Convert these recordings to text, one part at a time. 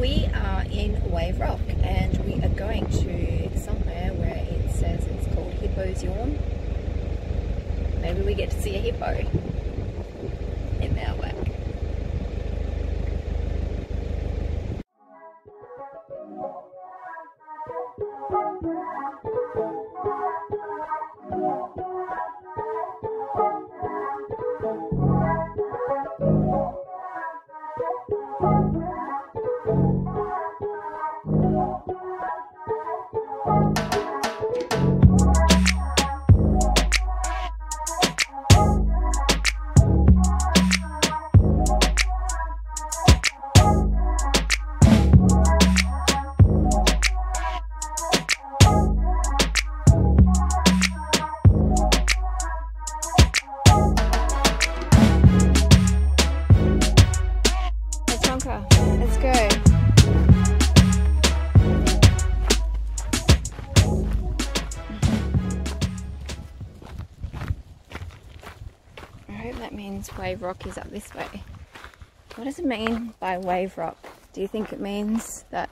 We are in Wave Rock and we are going to somewhere where it says it's called Hippo's Yawn. Maybe we get to see a hippo in our way. Let's go. I hope that means Wave Rock is up this way. What does it mean by Wave Rock? Do you think it means that,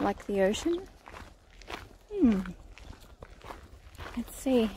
like the ocean? Let's see.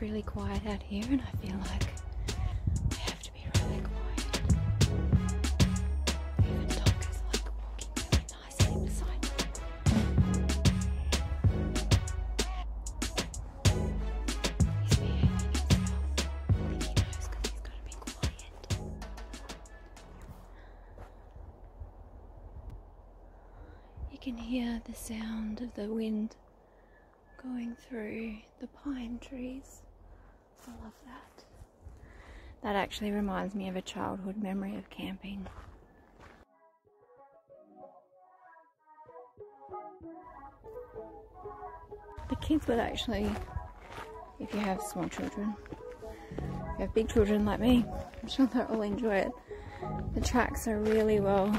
Really quiet out here, and I feel like I have to be really quiet. Even dogs like walking really nicely beside me. He's behaving himself. I think he knows because he's got to be quiet. You can hear the sound of the wind going through the pine trees. I love that. That actually reminds me of a childhood memory of camping. The kids would actually, if you have small children, if you have big children like me, I'm sure they'll all enjoy it. The tracks are really well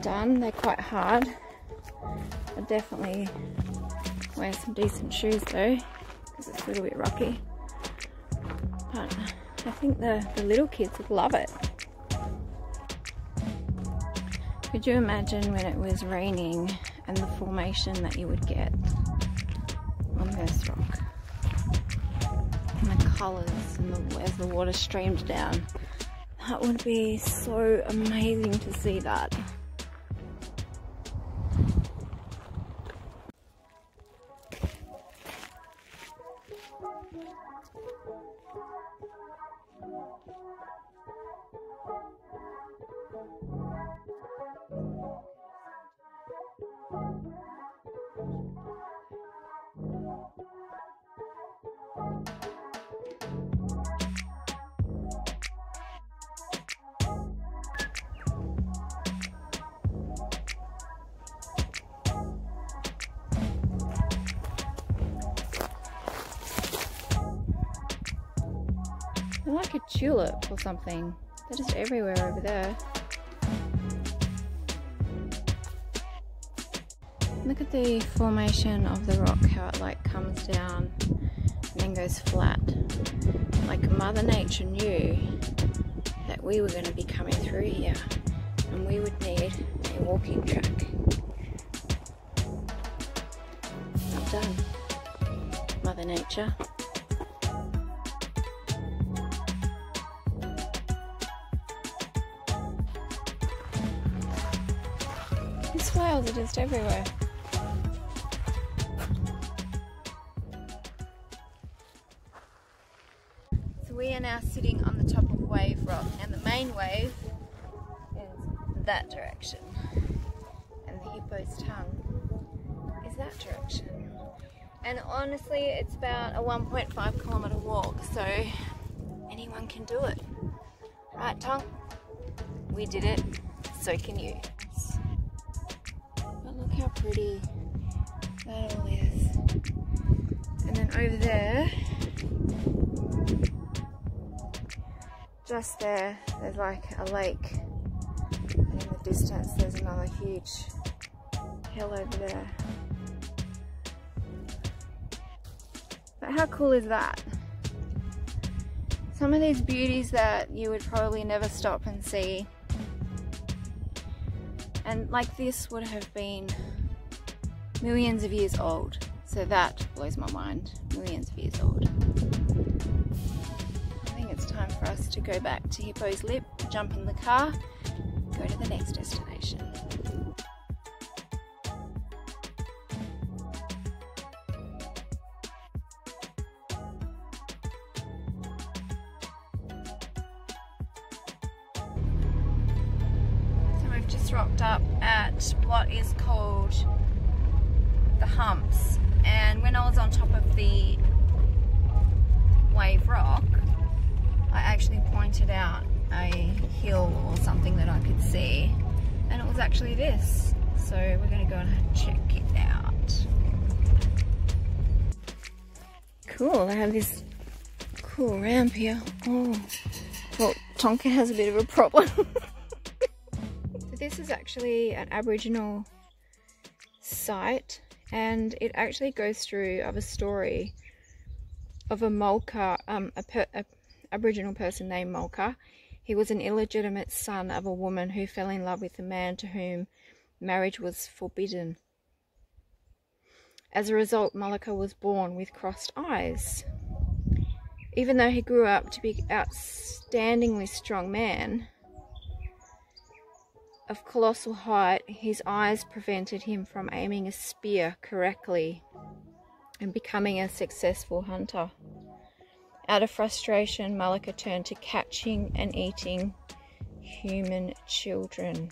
done. They're quite hard. I definitely wear some decent shoes though, because it's a little bit rocky. But I think the little kids would love it. Could you imagine when it was raining and the formation that you would get on this rock? And the colours and as the water streamed down. That would be so amazing to see that. They're like a tulip or something. They're just everywhere over there. Look at the formation of the rock, how it like comes down and then goes flat. Like Mother Nature knew that we were going to be coming through here and we would need a walking track. I'm done, Mother Nature. These flowers are just everywhere. So we are now sitting on the top of Wave Rock, and the main wave is that direction, and the hippo's tongue is that direction. And honestly, it's about a 1.5 kilometer walk, so anyone can do it. Right, tongue? We did it, so can you. But look how pretty that all is. And then over there, just there, there's like a lake, and in the distance there's another huge hill over there. But how cool is that? Some of these beauties that you would probably never stop and see, and like this would have been millions of years old, so that blows my mind, millions of years old. Time for us to go back to Hippo's Lip, jump in the car, go to the next destination. So we've just rocked up at what is called The Humps, and when I was on top of the Wave Rock, I actually pointed out a hill or something that I could see, and it was actually this, so we're going to go and check it out. Cool, they have this cool ramp here. Oh, well, Tonka has a bit of a problem. So this is actually an Aboriginal site, and it actually goes through of a story of a Mulka, Aboriginal person named Mulka. He was an illegitimate son of a woman who fell in love with a man to whom marriage was forbidden. As a result, Mulka was born with crossed eyes. Even though he grew up to be an outstandingly strong man of colossal height, his eyes prevented him from aiming a spear correctly and becoming a successful hunter. Out of frustration, Mulka turned to catching and eating human children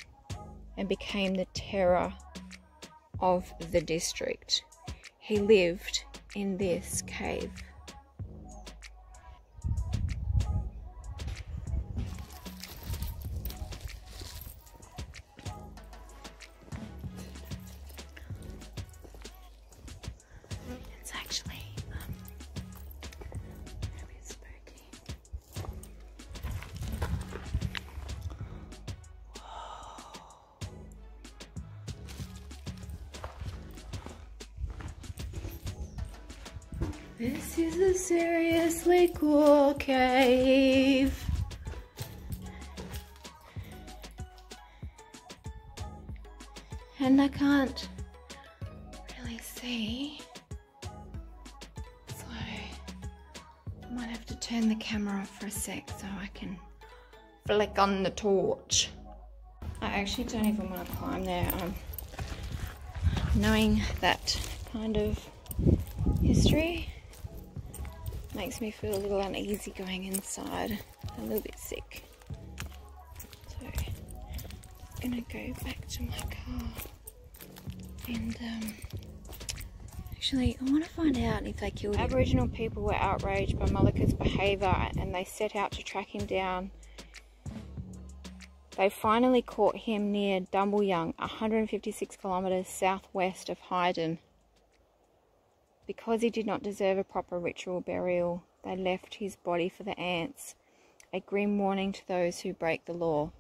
and became the terror of the district. He lived in this cave. This is a seriously cool cave. And I can't really see, so I might have to turn the camera off for a sec so I can flick on the torch. I actually don't even want to climb there. Knowing that kind of history makes me feel a little uneasy going inside. I'm a little bit sick. So I'm gonna go back to my car and actually I wanna find out if they killed him. Aboriginal people were outraged by Mulka's behaviour and they set out to track him down. They finally caught him near Dumbleyung, 156 kilometres southwest of Hyden. Because he did not deserve a proper ritual burial, they left his body for the ants, a grim warning to those who break the law.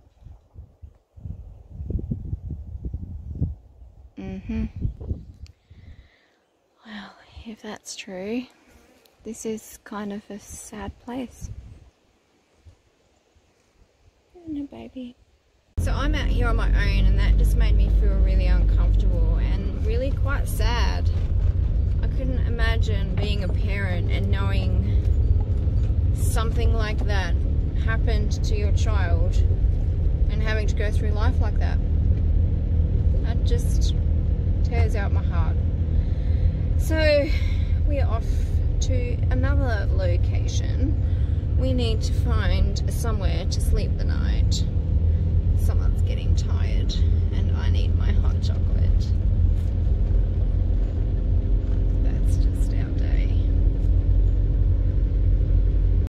Well, if that's true, this is kind of a sad place. Isn't it, baby? So I'm out here on my own, and that just made me feel really uncomfortable and really quite sad. I couldn't imagine being a parent and knowing something like that happened to your child and having to go through life like that. That just tears out my heart. So we are off to another location. We need to find somewhere to sleep the night. Someone's getting